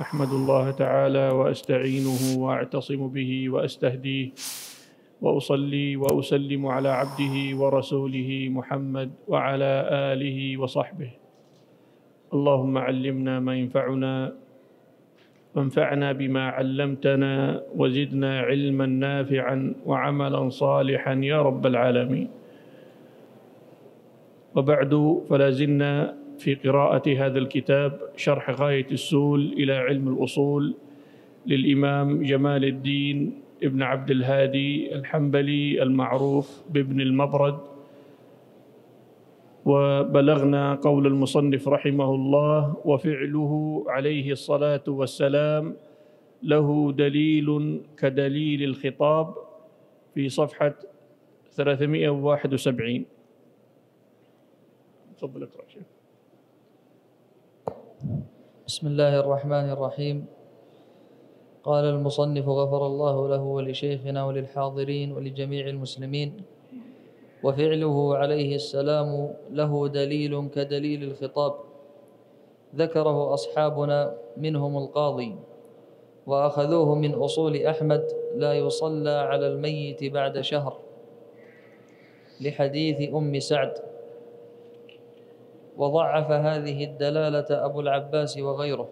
أحمد الله تعالى وأستعينه وأعتصم به وأستهديه، وأصلي وأسلم على عبده ورسوله محمد وعلى آله وصحبه. اللهم علمنا ما ينفعنا، وانفعنا بما علمتنا، وزدنا علما نافعا وعملا صالحا يا رب العالمين. وبعد، فلا زلنا في قراءة هذا الكتاب شرح غاية السول إلى علم الأصول للإمام جمال الدين ابن عبد الهادي الحنبلي المعروف بابن المبرد. وبلغنا قول المصنف رحمه الله: وفعله عليه الصلاة والسلام له دليل كدليل الخطاب، في صفحة 371. تفضل اقرأ. بسم الله الرحمن الرحيم. قال المصنف غفر الله له ولشيخنا وللحاضرين ولجميع المسلمين: وفعله عليه السلام له دليل كدليل الخطاب، ذكره أصحابنا منهم القاضي، وأخذوه من أصول أحمد: لا يصلى على الميت بعد شهر، لحديث أم سعد. وضعف هذه الدلالة أبو العباس وغيره،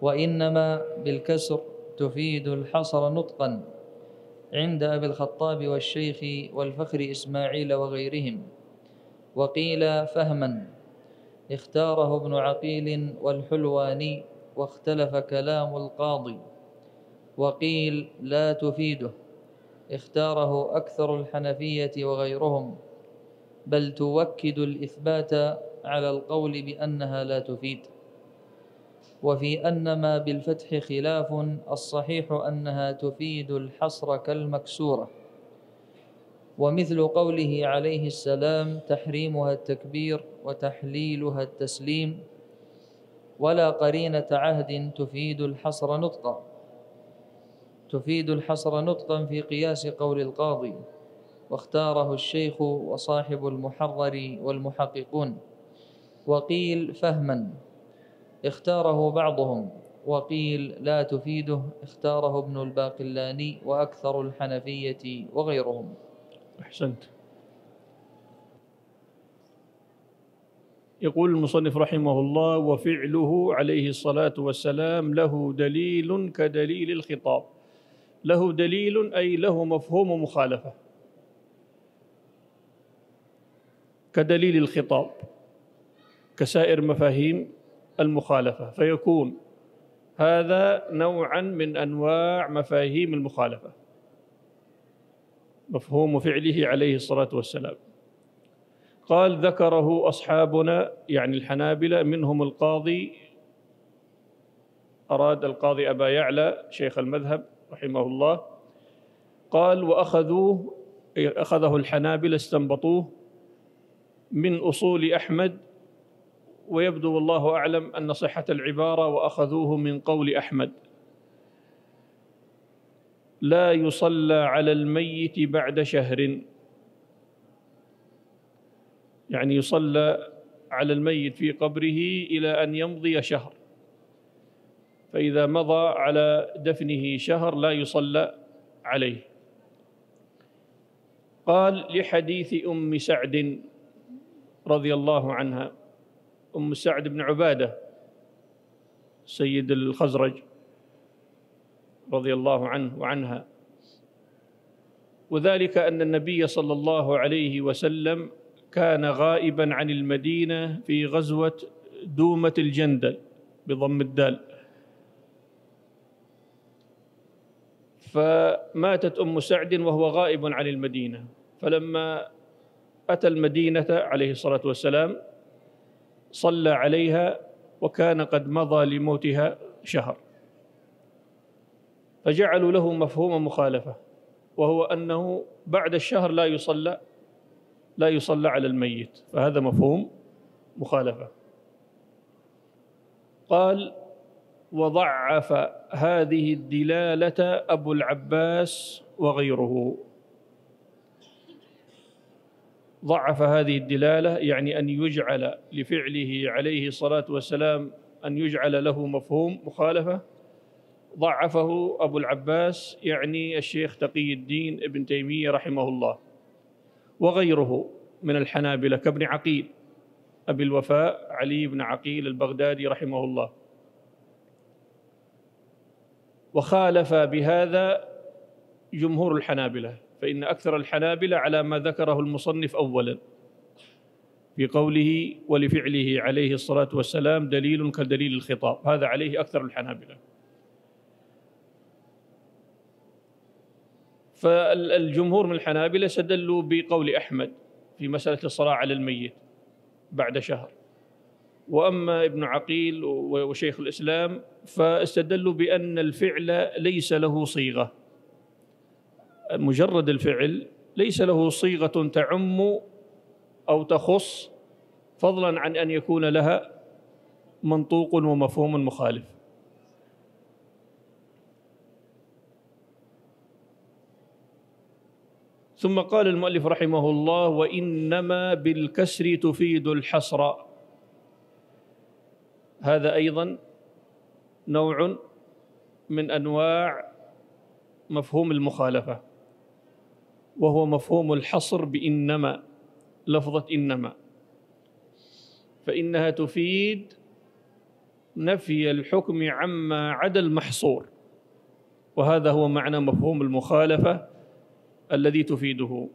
وإنما بالكسر تفيد الحصر نطقاً عند أبي الخطاب والشيخ والفخر إسماعيل وغيرهم. وقيل فهماً اختاره ابن عقيل والحلواني، واختلف كلام القاضي. وقيل لا تفيده، اختاره أكثر الحنفية وغيرهم، بل تؤكد الإثبات على القول بأنها لا تفيد. وفي أن ما بالفتح خلاف، الصحيح أنها تفيد الحصر كالمكسورة. ومثل قوله عليه السلام: تحريمها التكبير وتحليلها التسليم، ولا قرينة عهد تفيد الحصر نطقا في قياس قول القاضي، واختاره الشيخ وصاحب المحرر والمحققون. وقيل فهما اختاره بعضهم، وقيل لا تفيده اختاره ابن الباقلاني وأكثر الحنفية وغيرهم. أحسنت. يقول المصنف رحمه الله: وفعله عليه الصلاة والسلام له دليل كدليل الخطاب. له دليل أي له مفهوم مخالفة، كدليل الخطاب كسائر مفاهيم المخالفة، فيكون هذا نوعاً من أنواع مفاهيم المخالفة، مفهوم فعله عليه الصلاة والسلام. قال: ذكره أصحابنا يعني الحنابلة منهم القاضي، أراد القاضي أبا يعلى شيخ المذهب رحمه الله. قال: أخذه الحنابلة، استنبطوه من أصول أحمد، ويبدو والله أعلم أن صحة العبارة وأخذوه من قول أحمد: لا يصلى على الميت بعد شهر، يعني يصلى على الميت في قبره إلى أن يمضي شهر، فإذا مضى على دفنه شهر لا يصلى عليه. قال: لحديث أم سعد رضي الله عنها، أم سعد بن عبادة سيد الخزرج رضي الله عنه وعنها، وذلك أن النبي صلى الله عليه وسلم كان غائباً عن المدينة في غزوة دومة الجندل بضم الدال، فماتت أم سعد وهو غائب عن المدينة. فلما أتى المدينة عليه الصلاة والسلام صلى عليها، وكان قد مضى لموتها شهر، فجعلوا له مفهوم مخالفة، وهو أنه بعد الشهر لا يصلى على الميت، فهذا مفهوم مخالفة. قال: وضعف هذه الدلالة أبو العباس وغيره. ضعف هذه الدلالة يعني أن يجعل لفعله عليه الصلاة والسلام أن يجعل له مفهوم مخالفة ضعفه أبو العباس يعني الشيخ تقي الدين ابن تيمية رحمه الله، وغيره من الحنابلة كابن عقيل أبي الوفاء علي بن عقيل البغدادي رحمه الله، وخالف بهذا جمهور الحنابلة، فإن أكثر الحنابلة على ما ذكره المصنف أولاً في قوله ولفعله عليه الصلاة والسلام دليل كدليل الخطاب، هذا عليه أكثر الحنابلة. فالجمهور من الحنابلة استدلوا بقول أحمد في مسألة الصلاة على الميت بعد شهر، وأما ابن عقيل وشيخ الإسلام فاستدلوا بأن الفعل ليس له صيغة، مجرد الفعل ليس له صيغة تعم أو تخص، فضلاً عن أن يكون لها منطوق ومفهوم مخالف. ثم قال المؤلف رحمه الله وإنما بالكسر تفيد الحصر، هذا أيضاً نوع من أنواع مفهوم المخالفة، وهو مفهوم الحصر بإنما، لفظة إنما، فإنها تفيد نفي الحكم عما عدا المحصور، وهذا هو معنى مفهوم المخالفة الذي تفيده،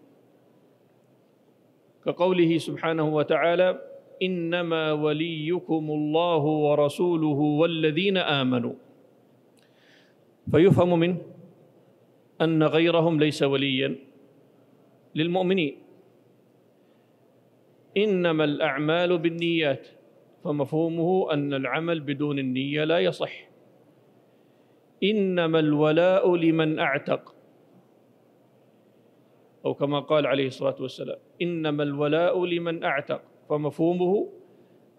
كقوله سبحانه وتعالى إنما وليكم الله ورسوله والذين آمنوا، فيفهم منه أن غيرهم ليس ولياً للمؤمنين. إنما الأعمال بالنيات، فمفهومه أن العمل بدون النية لا يصح. إنما الولاء لمن أعتق، أو كما قال عليه الصلاة والسلام إنما الولاء لمن أعتق، فمفهومه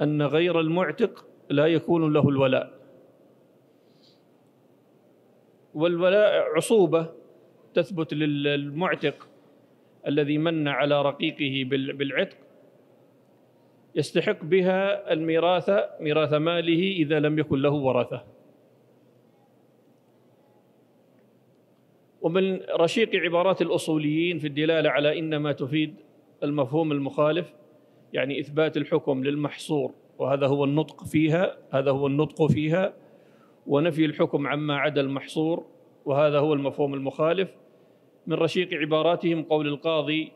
أن غير المعتق لا يكون له الولاء، والولاء عصوبة تثبت للمعتق الذي من على رقيقه بالعتق، يستحق بها الميراث، ميراث ماله إذا لم يكن له ورثة. ومن رشيق عبارات الأصوليين في الدلالة على إنما تفيد المفهوم المخالف يعني إثبات الحكم للمحصور، وهذا هو النطق فيها، هذا هو النطق فيها، ونفي الحكم عما عدا المحصور، وهذا هو المفهوم المخالف. من رشيق عباراتهم قول القاضي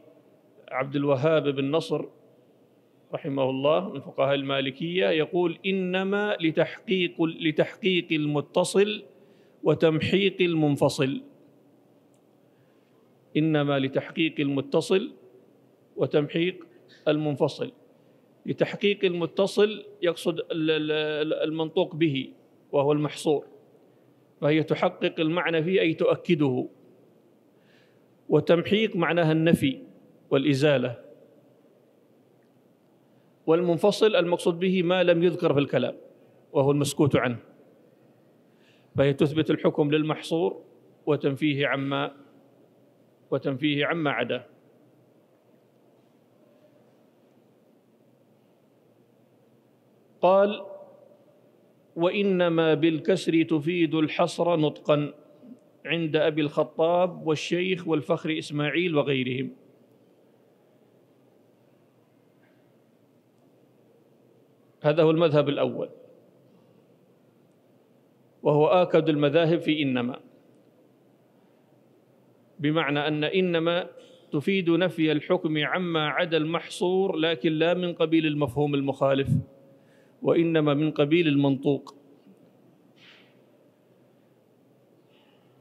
عبد الوهاب بن نصر رحمه الله من فقهاء المالكية، يقول إنما لتحقيق المتصل وتمحيق المنفصل، إنما لتحقيق المتصل وتمحيق المنفصل. لتحقيق المتصل يقصد المنطوق به وهو المحصور، فهي تحقق المعنى فيه أي تؤكده، وتمحيق معناها النفي والإزالة، والمنفصل المقصود به ما لم يذكر في الكلام وهو المسكوت عنه، فهي تثبت الحكم للمحصور وتنفيه عما عداه. قال وإنما بالكسر تفيد الحصر نطقا عند أبي الخطاب والشيخ والفخر إسماعيل وغيرهم. هذا هو المذهب الأول، وهو آكد المذاهب في إنما، بمعنى أن إنما تفيد نفي الحكم عما عدا المحصور، لكن لا من قبيل المفهوم المخالف، وإنما من قبيل المنطوق،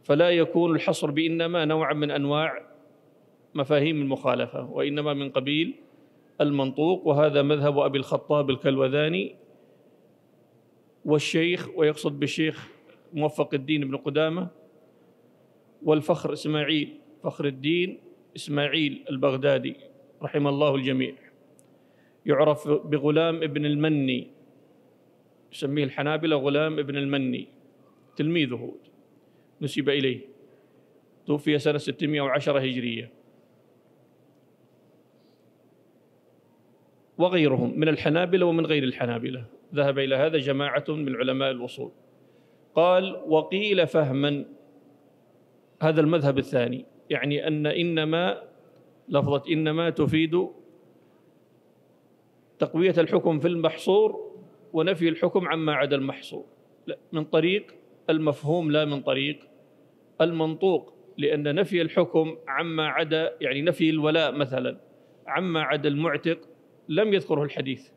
فلا يكون الحصر بإنما نوعاً من أنواع مفاهيم المخالفة، وإنما من قبيل المنطوق، وهذا مذهب أبي الخطاب الكلوذاني والشيخ، ويقصد بالشيخ موفق الدين بن قدامة، والفخر إسماعيل فخر الدين إسماعيل البغدادي رحم الله الجميع، يعرف بغلام ابن المني، يسميه الحنابلة غلام ابن المني، تلميذه نسب إليه، توفي سنة 610 هجرية، وغيرهم من الحنابلة ومن غير الحنابلة. ذهب إلى هذا جماعة من علماء الأصول. قال وقيل فهما هذا المذهب الثاني، يعني أن إنما لفظة إنما تفيد تقوية الحكم في المحصور ونفي الحكم عما عدا المحصور من طريق المفهوم لا من طريق المنطوق، لأن نفي الحكم عما عدا يعني نفي الولاء مثلا عما عدا المعتق لم يذكره الحديث،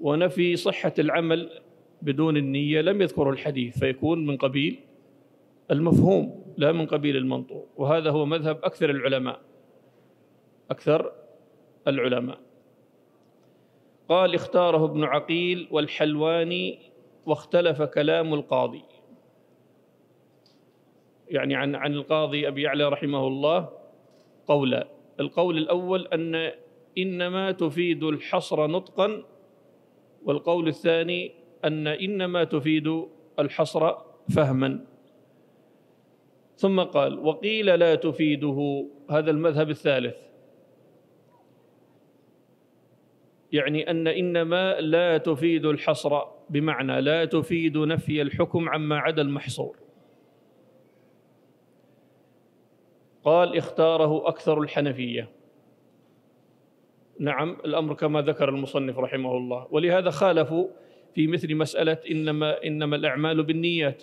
ونفي صحة العمل بدون النية لم يذكره الحديث، فيكون من قبيل المفهوم لا من قبيل المنطوق. وهذا هو مذهب أكثر العلماء. قال اختاره ابن عقيل والحلواني واختلف كلام القاضي، يعني عن القاضي أبي يعلى رحمه الله قولا. القول الأول أن إنما تفيد الحصر نطقا، والقول الثاني أن إنما تفيد الحصر فهما. ثم قال وقيل لا تفيده، هذا المذهب الثالث، يعني أن إنما لا تفيد الحصر بمعنى لا تفيد نفي الحكم عما عدا المحصور. قال اختاره أكثر الحنفية. نعم الأمر كما ذكر المصنف رحمه الله، ولهذا خالفوا في مثل مسألة إنما الأعمال بالنيات،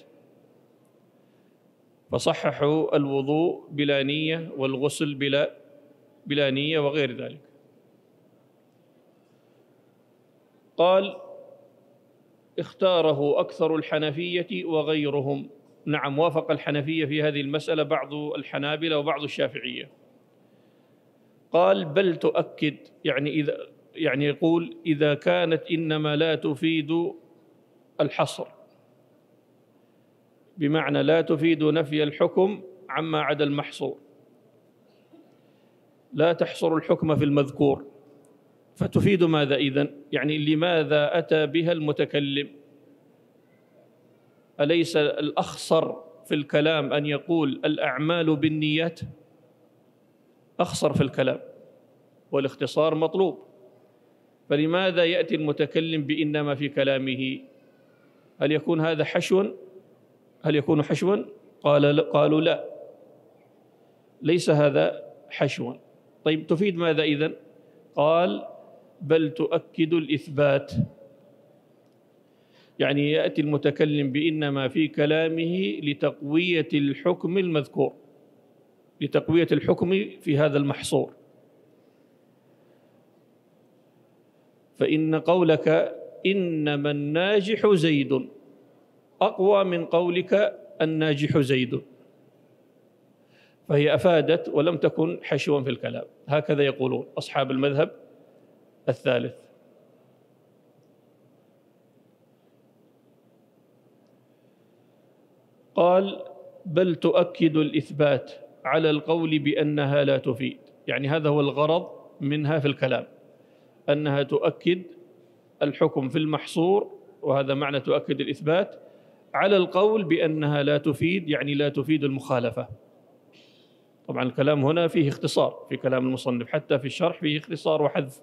فصححوا الوضوء بلا نية والغسل بلا نية وغير ذلك. قال اختاره أكثر الحنفية وغيرهم. نعم وافق الحنفية في هذه المسألة بعض الحنابلة وبعض الشافعية. قال بل تؤكد، يعني يقول إذا كانت إنما لا تفيد الحصر بمعنى لا تفيد نفي الحكم عما عدا المحصور، لا تحصر الحكم في المذكور، فتفيد ماذا إذن؟ يعني لماذا أتى بها المتكلم؟ أليس الأخصر في الكلام أن يقول الأعمال بالنيات؟ أخصر في الكلام والاختصار مطلوب، فلماذا يأتي المتكلم بإنما في كلامه؟ هل يكون هذا حشوا؟ قالوا لا، ليس هذا حشوا. طيب تفيد ماذا إذن؟ قال بل تؤكد الإثبات، يعني يأتي المتكلم بإنما في كلامه لتقوية الحكم المذكور، لتقوية الحكم في هذا المحصور، فإن قولك إنما الناجح زيد أقوى من قولك الناجح زيد، فهي أفادت ولم تكن حشوا في الكلام. هكذا يقولون أصحاب المذهب الثالث. قال بل تؤكد الإثبات على القول بأنها لا تفيد، يعني هذا هو الغرض منها في الكلام، أنها تؤكد الحكم في المحصور، وهذا معنى تؤكد الإثبات على القول بأنها لا تفيد، يعني لا تفيد المخالفة. طبعا الكلام هنا فيه اختصار في كلام المصنف، حتى في الشرح فيه اختصار وحذف،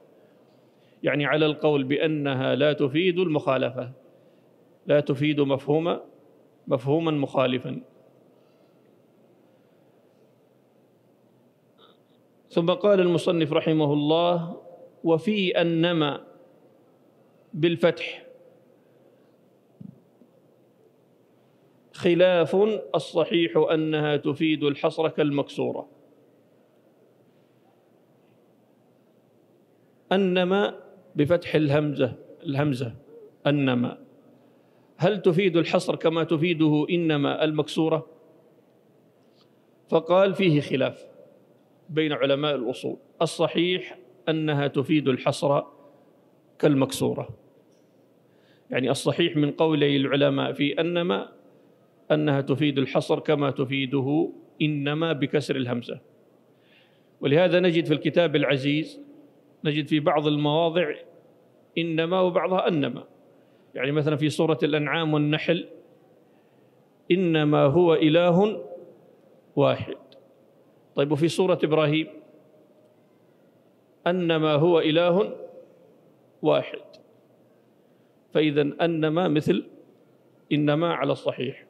يعني على القول بأنها لا تفيد المخالفة، لا تفيد مفهوما مخالفا. ثم قال المصنف رحمه الله وفي أنما بالفتح خلاف، الصحيح أنها تفيد الحصر كالمكسورة. أنما بفتح الهمزة أنما، هل تفيد الحصر كما تفيده إنما المكسورة؟ فقال فيه خلاف بين علماء الأصول، الصحيح أنها تفيد الحصر كالمكسورة، يعني الصحيح من قولي العلماء في أنما أنها تفيد الحصر كما تفيده إنما بكسر الهمزة. ولهذا نجد في الكتاب العزيز نجد في بعض المواضع إنما وبعضها أنما، يعني مثلا في سورة الأنعام والنحل إنما هو إله واحد. طيب وفي سورة إبراهيم أنما هو إله واحد. فإذا أنما مثل إنما على الصحيح.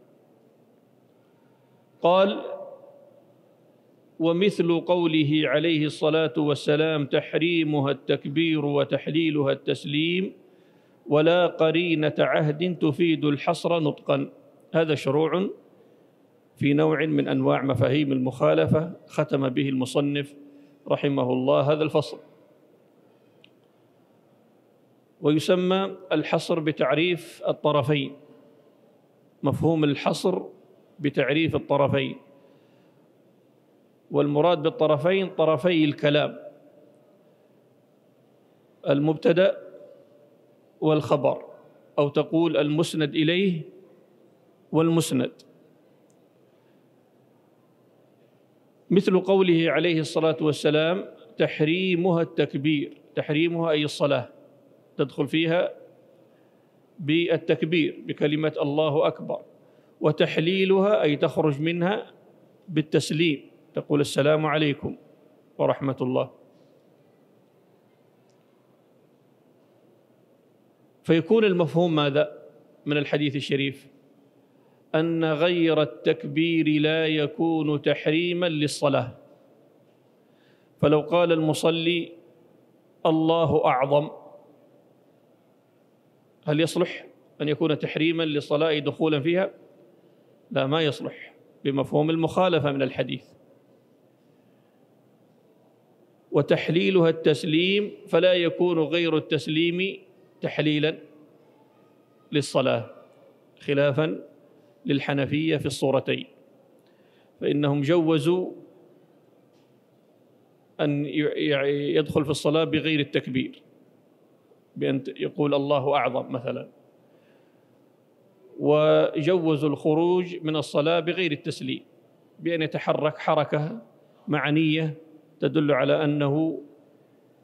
قال: ومثل قوله عليه الصلاة والسلام: تحريمها التكبير وتحليلها التسليم، ولا قرينة عهد تفيد الحصر نطقا. هذا شروع في نوع من أنواع مفاهيم المخالفة ختم به المصنف رحمه الله هذا الفصل. ويسمى الحصر بتعريف الطرفين، مفهوم الحصر بتعريف الطرفين، والمراد بالطرفين طرفي الكلام: المبتدأ والخبر، أو تقول المسند إليه والمسند. مثل قوله عليه الصلاة والسلام: تحريمها التكبير، تحريمها أي الصلاة، تدخل فيها بالتكبير بكلمة الله أكبر، وتحليلها أي تخرج منها بالتسليم، تقول السلام عليكم ورحمة الله. فيكون المفهوم ماذا من الحديث الشريف؟ أن غير التكبير لا يكون تحريما للصلاة. فلو قال المصلي الله أعظم، هل يصلح أن يكون تحريما للصلاة دخولا فيها؟ لا، ما يصلح بمفهوم المخالفة من الحديث. وتحليلها التسليم، فلا يكون غير التسليم تحليلا للصلاة، خلافا للحنفية في الصورتين، فإنهم جوزوا أن يدخل في الصلاة بغير التكبير، بأن يقول الله أعظم مثلا، وجوزوا الخروج من الصلاة بغير التسليم، بأن يتحرك حركة معنية تدل على أنه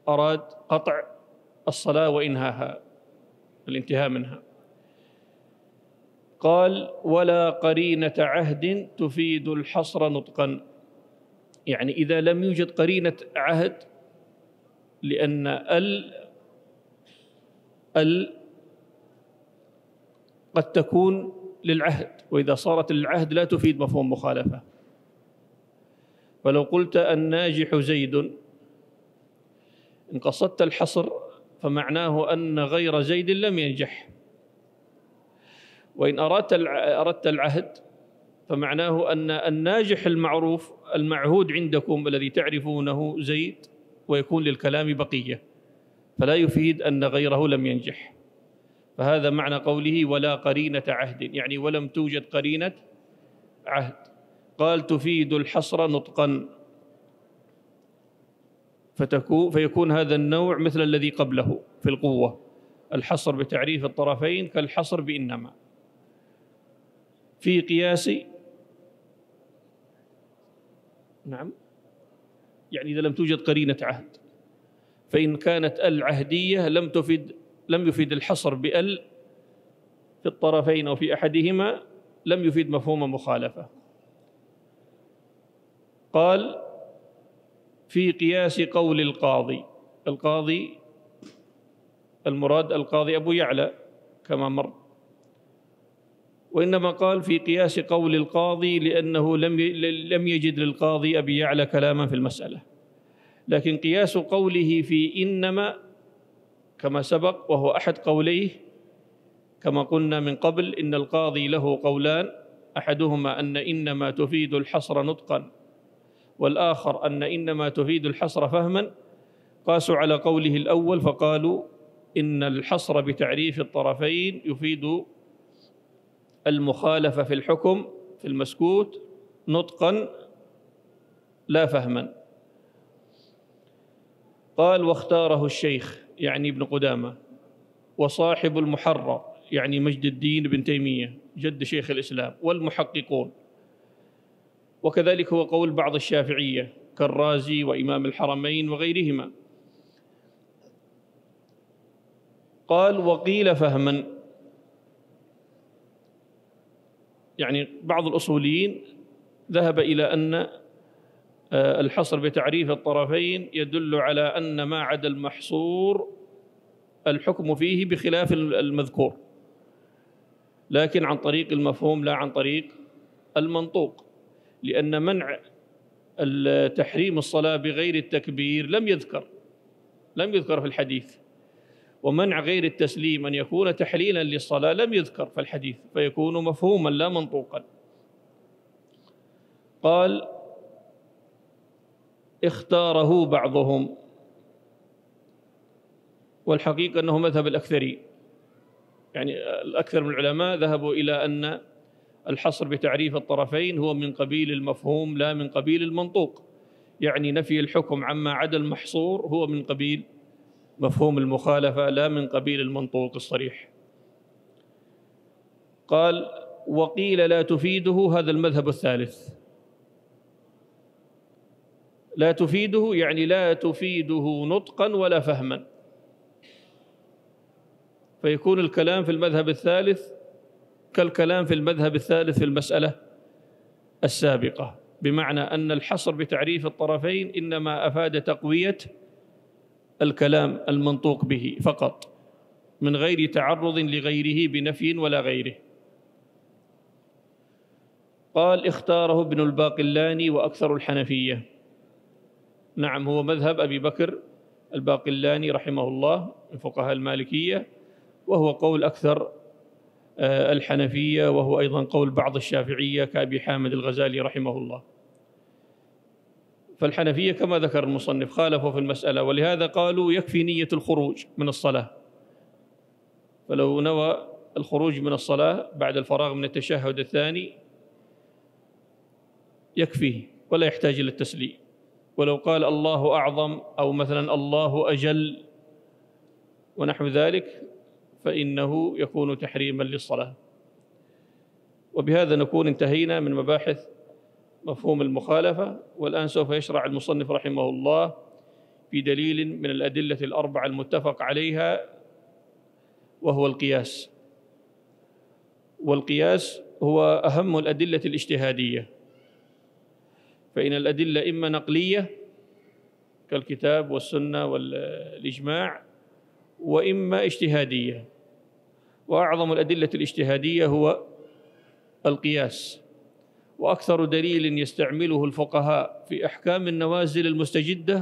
أراد قطع الصلاة وإنهاها، الانتهاء منها. قال: ولا قرينة عهد تفيد الحصر نطقا، يعني إذا لم يوجد قرينة عهد، لأن ال قد تكون للعهد، وإذا صارت للعهد لا تفيد مفهوم مخالفة. فلو قلت الناجح زيد، إن قصدت الحصر فمعناه أن غير زيد لم ينجح، وإن أردت العهد فمعناه أن الناجح المعروف المعهود عندكم الذي تعرفونه زيد، ويكون للكلام بقية، فلا يفيد أن غيره لم ينجح. فهذا معنى قوله ولا قرينة عهد، يعني ولم توجد قرينة عهد. قال: تفيد الحصر نطقا، فيكون هذا النوع مثل الذي قبله في القوة، الحصر بتعريف الطرفين كالحصر بإنما. في قياس، نعم، يعني إذا لم توجد قرينة عهد، فإن كانت العهدية لم يفيد الحصر بال في الطرفين أو في أحدهما، لم يفيد مفهوم مخالفة. قال: في قياس قول القاضي، القاضي المراد القاضي أبو يعلى كما مر، وإنما قال في قياس قول القاضي لأنه لم يجد للقاضي أبي يعلى كلاما في المسألة. لكن قياس قوله في إنما كما سبق، وهو أحد قوليه كما قلنا من قبل، إن القاضي له قولان، أحدهما أن إنما تفيد الحصر نطقا، والآخر أن إنما تفيد الحصر فهما. قاسوا على قوله الأول فقالوا إن الحصر بتعريف الطرفين يفيد المخالفة في الحكم في المسكوت نطقا لا فهما. قال: واختاره الشيخ، يعني ابن قدامة، وصاحب المحرر، يعني مجد الدين بن تيمية جد شيخ الإسلام، والمحققون. وكذلك هو قول بعض الشافعية كالرازي وإمام الحرمين وغيرهما. قال: وقيل فهما، يعني بعض الأصوليين ذهب إلى أن الحصر بتعريف الطرفين يدل على أن ما عدا المحصور الحكم فيه بخلاف المذكور، لكن عن طريق المفهوم لا عن طريق المنطوق، لأن منع تحريم الصلاة بغير التكبير لم يذكر في الحديث، ومنع غير التسليم أن يكون تحليلا للصلاة لم يذكر في الحديث، فيكون مفهوما لا منطوقا. قال: اختاره بعضهم، والحقيقة أنه مذهب الأكثري، يعني الأكثر من العلماء ذهبوا إلى أن الحصر بتعريف الطرفين هو من قبيل المفهوم لا من قبيل المنطوق، يعني نفي الحكم عما عدا المحصور هو من قبيل مفهوم المخالفة لا من قبيل المنطوق الصريح. قال: وقيل لا تفيده، هذا المذهب الثالث، لا تفيده يعني لا تفيده نطقا ولا فهما، فيكون الكلام في المذهب الثالث كالكلام في المذهب الثالث في المسألة السابقة، بمعنى أن الحصر بتعريف الطرفين إنما أفاد تقوية الكلام المنطوق به فقط، من غير تعرض لغيره بنفي ولا غيره. قال: اختاره ابن الباقلاني وأكثر الحنفية. نعم، هو مذهب أبي بكر الباقلاني رحمه الله من فقهاء المالكية، وهو قول أكثر الحنفية، وهو أيضا قول بعض الشافعية كأبي حامد الغزالي رحمه الله. فالحنفية كما ذكر المصنف خالفوا في المسألة، ولهذا قالوا يكفي نية الخروج من الصلاة، فلو نوى الخروج من الصلاة بعد الفراغ من التشهد الثاني يكفيه ولا يحتاج إلى التسليم، ولو قال الله أعظم أو مثلا الله أجل ونحو ذلك فإنه يكون تحريما للصلاة. وبهذا نكون انتهينا من مباحث مفهوم المخالفة، والآن سوف يشرع المصنف رحمه الله في دليل من الأدلة الأربعة المتفق عليها، وهو القياس. والقياس هو أهم الأدلة الاجتهادية، فإن الأدلة إما نقلية كالكتاب والسنة والإجماع، وإما اجتهادية، وأعظم الأدلة الاجتهادية هو القياس. وأكثر دليل يستعمله الفقهاء في أحكام النوازل المستجدة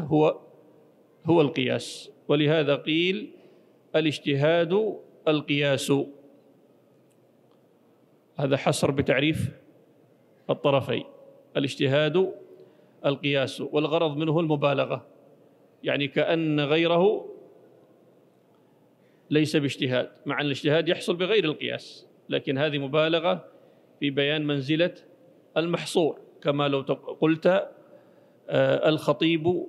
هو القياس، ولهذا قيل الاجتهاد القياس. هذا حصر بتعريف الطرفين، الاجتهاد القياس، والغرض منه المبالغة، يعني كأن غيره ليس باجتهاد، مع أن الاجتهاد يحصل بغير القياس، لكن هذه مبالغة في بيان منزلة المحصور، كما لو قلت الخطيب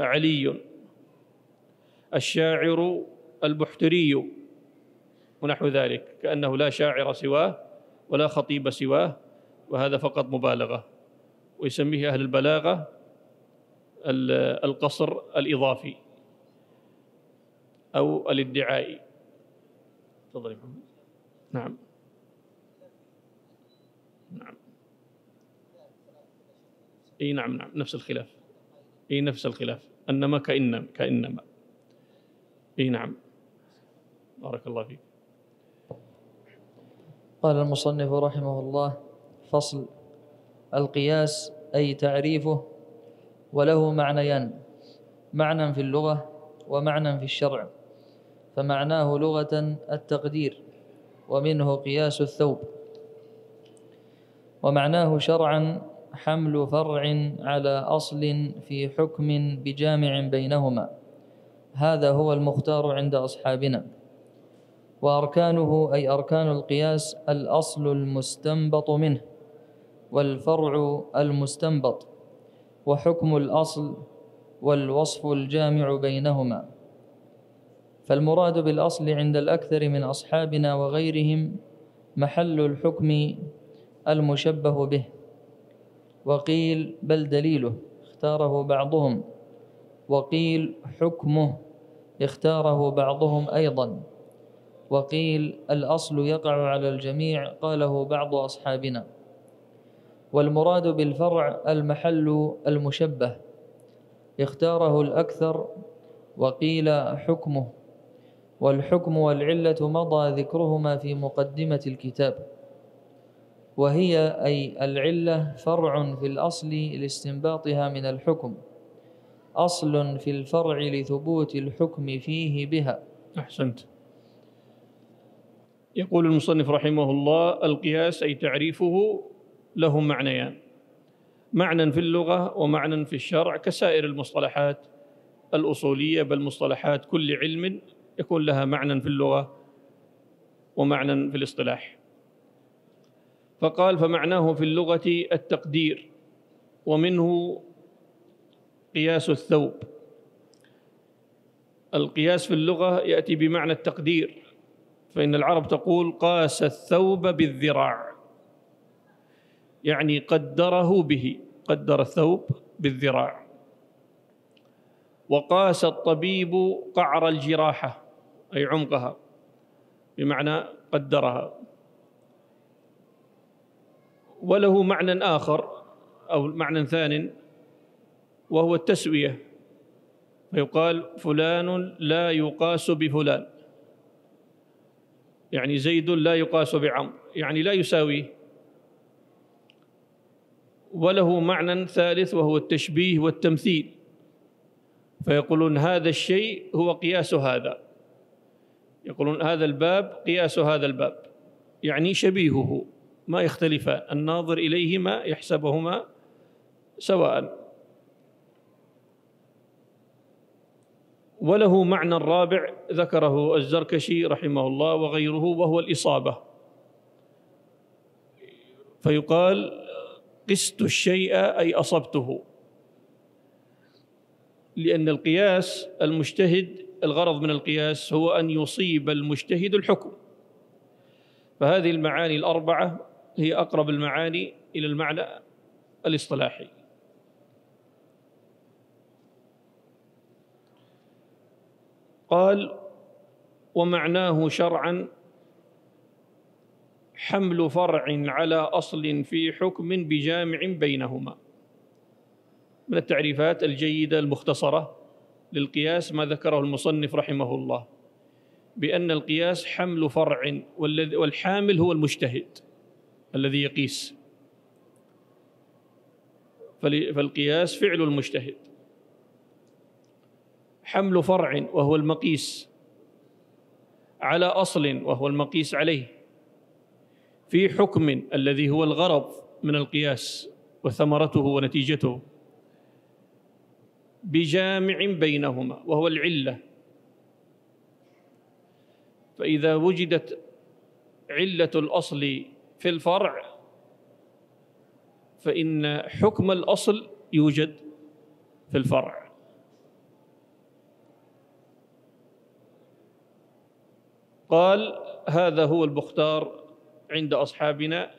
علي، الشاعر البحتري ونحو ذلك، كأنه لا شاعر سواه ولا خطيب سواه، وهذا فقط مبالغة، ويسميه أهل البلاغة القصر الإضافي أو الادعائي. تفضل يا محمد. نعم أي نعم نفس الخلاف، أي نفس الخلاف، أنما كإنما أي نعم. بارك الله فيك. قال المصنف رحمه الله: فصل. القياس أي تعريفه، وله معنيان، معنى في اللغة ومعنى في الشرع، فمعناه لغة التقدير، ومنه قياس الثوب، ومعناه شرعا حمل فرع على أصل في حكم بجامع بينهما، هذا هو المختار عند أصحابنا. وأركانه أي أركان القياس: الأصل المستنبط منه، والفرع المستنبط، وحكم الأصل، والوصف الجامع بينهما. فالمراد بالأصل عند الأكثر من أصحابنا وغيرهم محل الحكم المشبه به. وقيل بل دليله اختاره بعضهم، وقيل حكمه اختاره بعضهم أيضا، وقيل الأصل يقع على الجميع قاله بعض أصحابنا. والمراد بالفرع المحل المشبه اختاره الأكثر، وقيل حكمه والحكم والعلة مضى ذكرهما في مقدمة الكتاب، وهي أي العلة فرع في الأصل لاستنباطها من الحكم، أصل في الفرع لثبوت الحكم فيه بها. أحسنت. يقول المصنف رحمه الله: القياس أي تعريفه له معنيان، معنى في اللغة ومعنى في الشرع، كسائر المصطلحات الأصولية، بل مصطلحات كل علم يكون لها معنى في اللغة ومعنى في الاصطلاح. فقال: فمعناه في اللغة التقدير، ومنه قياس الثوب. القياس في اللغة يأتي بمعنى التقدير، فإن العرب تقول: قاس الثوب بالذراع، يعني قدره به، قدر الثوب بالذراع. وقاس الطبيب قعر الجراحة أي عمقها، بمعنى قدرها. وله معنى آخر أو معنى ثان، وهو التسوية، فيقال: فلان لا يقاس بفلان، يعني زيد لا يقاس بعمرو، يعني لا يساويه. وله معنى ثالث وهو التشبيه والتمثيل، فيقولون: هذا الشيء هو قياس هذا، يقولون: هذا الباب قياس هذا الباب، يعني شبيهه، ما يختلفان، الناظر إليهما يحسبهما سواء. وله معنى الرابع ذكره الزركشي رحمه الله وغيره، وهو الإصابة، فيقال: قست الشيء أي أصبته، لأن القياس المجتهد، الغرض من القياس هو أن يصيب المجتهد الحكم. فهذه المعاني الأربعة هي أقرب المعاني إلى المعنى الاصطلاحي. قال: ومعناه شرعاً حمل فرع على أصل في حكم بجامع بينهما. من التعريفات الجيدة المختصرة للقياس ما ذكره المصنف رحمه الله، بأن القياس حمل فرع، والحامل هو المجتهد الذي يقيس، فالقياس فعل المجتهد. حمل فرع وهو المقيس على أصل وهو المقيس عليه في حكم، الذي هو الغرض من القياس وثمرته ونتيجته، بجامع بينهما وهو العلة. فإذا وجدت علة الأصل في الفرع فإن حكم الأصل يوجد في الفرع. قال: هذا هو المختار عند أصحابنا،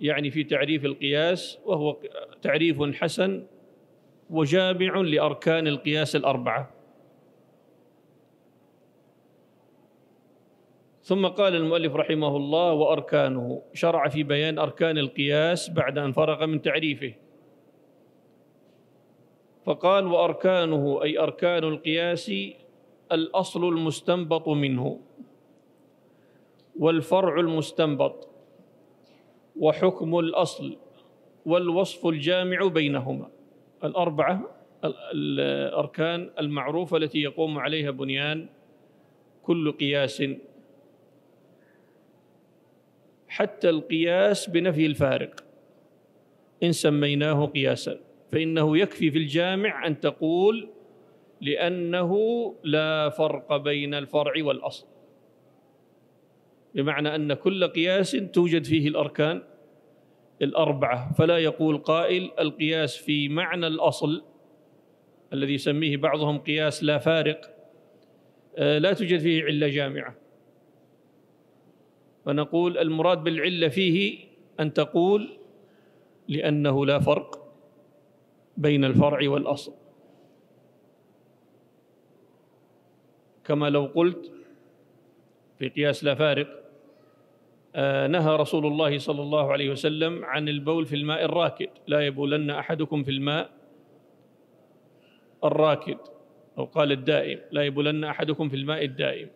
يعني في تعريف القياس، وهو تعريف حسن وجامع لأركان القياس الأربعة. ثم قال المؤلف رحمه الله: وأركانه، شرع في بيان أركان القياس بعد أن فرغ من تعريفه، فقال: وأركانه أي أركان القياس الأصل المستنبط منه، والفرع المستنبط، وحكم الأصل، والوصف الجامع بينهما. الأربعة الأركان المعروفة التي يقوم عليها بنيان كل قياس، حتى القياس بنفي الفارق إن سميناه قياسا، فإنه يكفي في الجامع أن تقول: لأنه لا فرق بين الفرع والأصل، بمعنى أن كل قياس توجد فيه الأركان الأربعة. فلا يقول قائل: القياس في معنى الأصل الذي يسميه بعضهم قياس لا فارق لا توجد فيه علة جامعة، فنقول: المراد بالعلة فيه أن تقول: لأنه لا فرق بين الفرع والأصل، كما لو قلت في قياس لا فارق: نهى رسول الله صلى الله عليه وسلم عن البول في الماء الراكد، لا يبولن أحدكم في الماء الراكد، أو قال الدائم: لا يبولن أحدكم في الماء الدائم،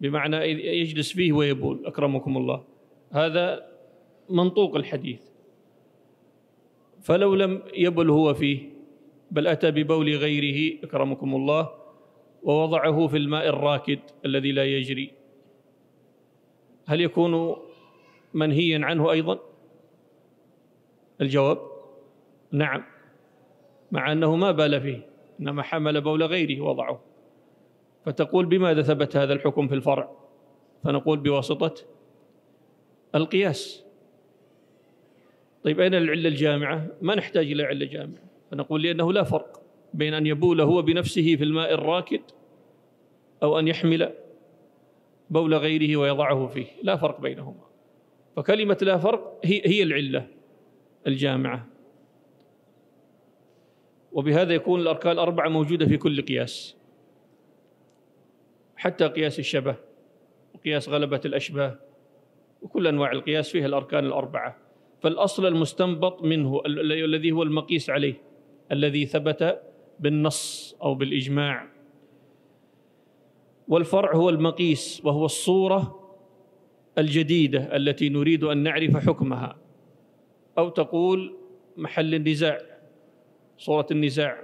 بمعنى يجلس فيه ويبول، أكرمكم الله. هذا منطوق الحديث، فلو لم يبل هو فيه بل أتى ببول غيره أكرمكم الله ووضعه في الماء الراكد الذي لا يجري، هل يكون منهيا عنه أيضا؟ الجواب نعم، مع أنه ما بال فيه، إنما حمل بول غيره وضعه. فتقول بماذا ثبت هذا الحكم في الفرع؟ فنقول بواسطة القياس. طيب أين العلة الجامعة؟ ما نحتاج إلى علة جامعة، فنقول لأنه لا فرق بين أن يبول هو بنفسه في الماء الراكد أو أن يحمل بول غيره ويضعه فيه، لا فرق بينهما. فكلمة لا فرق هي العلة الجامعة. وبهذا يكون الأركان الأربعة موجودة في كل قياس، حتى قياس الشبه وقياس غلبة الأشباه، وكل أنواع القياس فيها الأركان الأربعة. فالأصل المستنبط منه الذي هو المقيس عليه، الذي ثبت بالنص أو بالإجماع. والفرع هو المقيس، وهو الصورة الجديدة التي نريد أن نعرف حكمها، أو تقول محل النزاع، صورة النزاع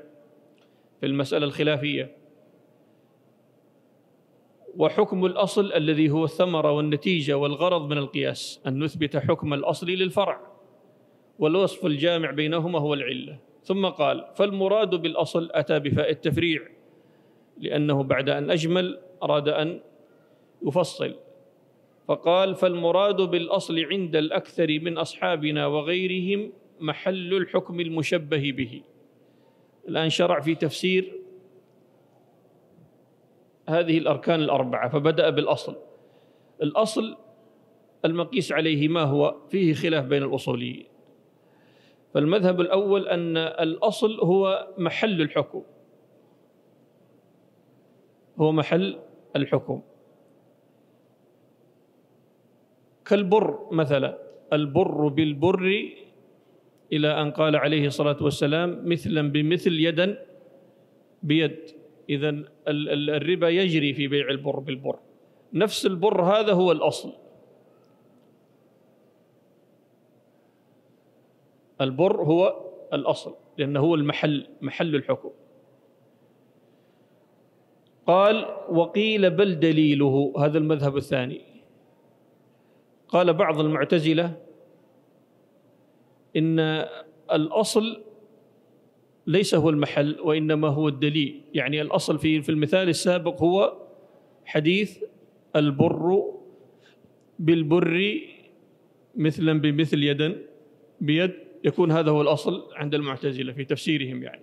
في المسألة الخلافية. وحكم الأصل الذي هو الثمرة والنتيجة والغرض من القياس، أن نثبت حكم الأصل للفرع. والوصف الجامع بينهما هو العلة. ثم قال: فالمراد بالأصل أتى بفاء التفريع، لأنه بعد أن أجمل أراد أن يفصل، فقال: فالمراد بالأصل عند الأكثر من أصحابنا وغيرهم محل الحكم المشبه به. الآن شرع في تفسير هذه الأركان الأربعة، فبدأ بالأصل. الأصل المقيس عليه ما هو؟ فيه خلاف بين الأصوليين. فالمذهب الأول أن الأصل هو محل الحكم، هو محل الحكم، كالبر مثلا، البر بالبر، إلى أن قال عليه الصلاة والسلام: مثلا بمثل، يدا بيد. إذن الربا يجري في بيع البر بالبر، نفس البر هذا هو الأصل. البر هو الأصل لأنه هو المحل، محل الحكم. قال: وقيل بل دليله، هذا المذهب الثاني. قال بعض المعتزلة إن الأصل ليس هو المحل وإنما هو الدليل، يعني الأصل في المثال السابق هو حديث البر بالبر مثلا بمثل يدا بيد، يكون هذا هو الأصل عند المعتزلة في تفسيرهم يعني.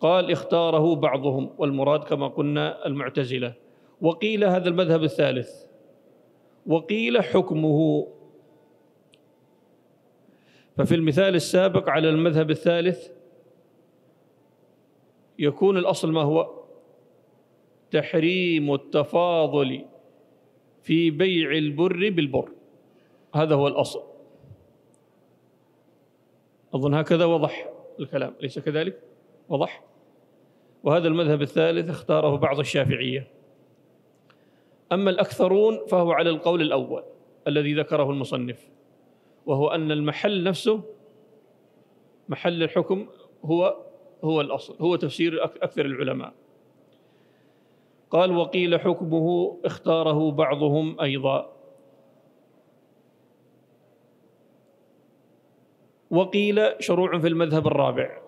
قال: اختاره بعضهم، والمراد كما قلنا المعتزلة. وقيل، هذا المذهب الثالث، وقيل حكمه. ففي المثال السابق على المذهب الثالث يكون الأصل ما هو؟ تحريم التفاضل في بيع البر بالبر، هذا هو الأصل. أظن هكذا وضح الكلام، أليس كذلك؟ وضح. وهذا المذهب الثالث اختاره بعض الشافعية. أما الأكثرون فهو على القول الأول الذي ذكره المصنف، وهو أن المحل نفسه، محل الحكم، هو الأصل، هو تفسير أكثر العلماء. قال: وقيل حكمه اختاره بعضهم أيضا. وقيل شروع في المذهب الرابع.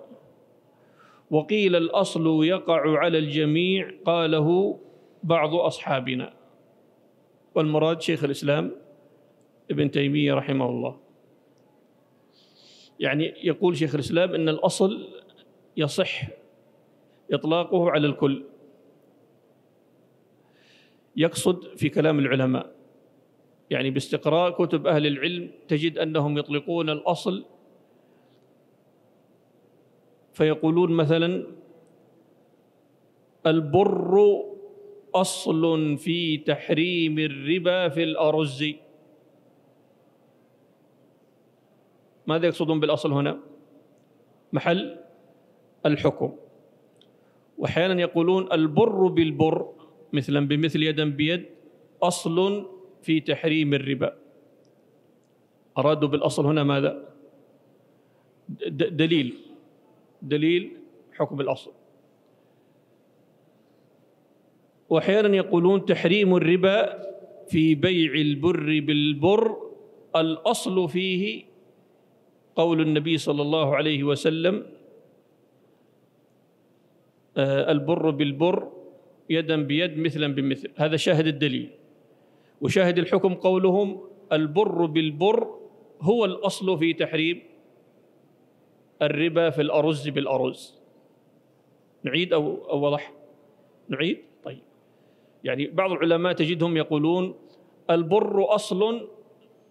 وقيل الأصل يقع على الجميع، قاله بعض أصحابنا، والمراد شيخ الإسلام ابن تيمية رحمه الله. يعني يقول شيخ الإسلام إن الأصل يصح إطلاقه على الكل، يقصد في كلام العلماء، يعني باستقراء كتب أهل العلم تجد أنهم يطلقون الأصل، فيقولون مثلا: البر أصل في تحريم الربا في الأرز. ماذا يقصدون بالأصل هنا؟ محل الحكم. وأحيانا يقولون البر بالبر مثلا بمثل يدا بيد أصل في تحريم الربا. أرادوا بالأصل هنا ماذا؟ دليل حكم الأصل. وأحيانا يقولون تحريم الربا في بيع البر بالبر الأصل فيه قول النبي صلى الله عليه وسلم البر بالبر يدا بيد مثلا بمثل. هذا شاهد الدليل. وشاهد الحكم قولهم البر بالبر هو الأصل في تحريم الربا في الأرز بالأرز. نعيد أو أوضح؟ نعيد؟ طيب. يعني بعض العلماء تجدهم يقولون البر أصل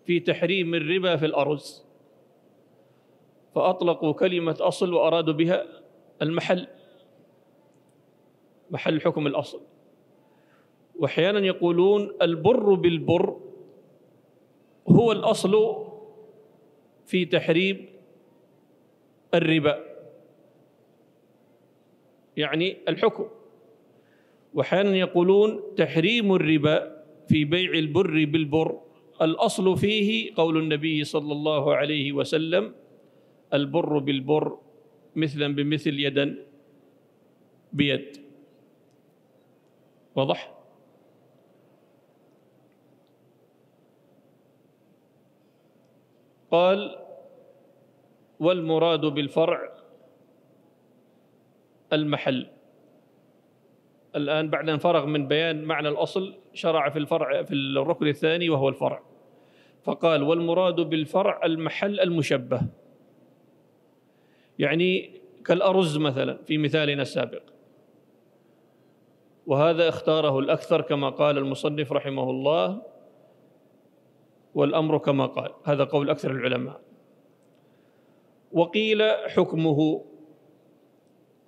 في تحريم الربا في الأرز، فأطلقوا كلمة أصل وأرادوا بها المحل، محل حكم الأصل. وأحيانا يقولون البر بالبر هو الأصل في تحريم الربا، يعني الحكم. وأحيانا يقولون تحريم الربا في بيع البر بالبر الأصل فيه قول النبي صلى الله عليه وسلم البر بالبر مثلا بمثل يدا بيد. واضح؟ قال والمراد بالفرع المحل. الآن بعد أن فرغ من بيان معنى الأصل شرع في الفرع في الركن الثاني وهو الفرع، فقال والمراد بالفرع المحل المشبه، يعني كالأرز مثلا في مثالنا السابق. وهذا اختاره الأكثر كما قال المصنف رحمه الله، والأمر كما قال، هذا قول أكثر العلماء. وقيل حكمه،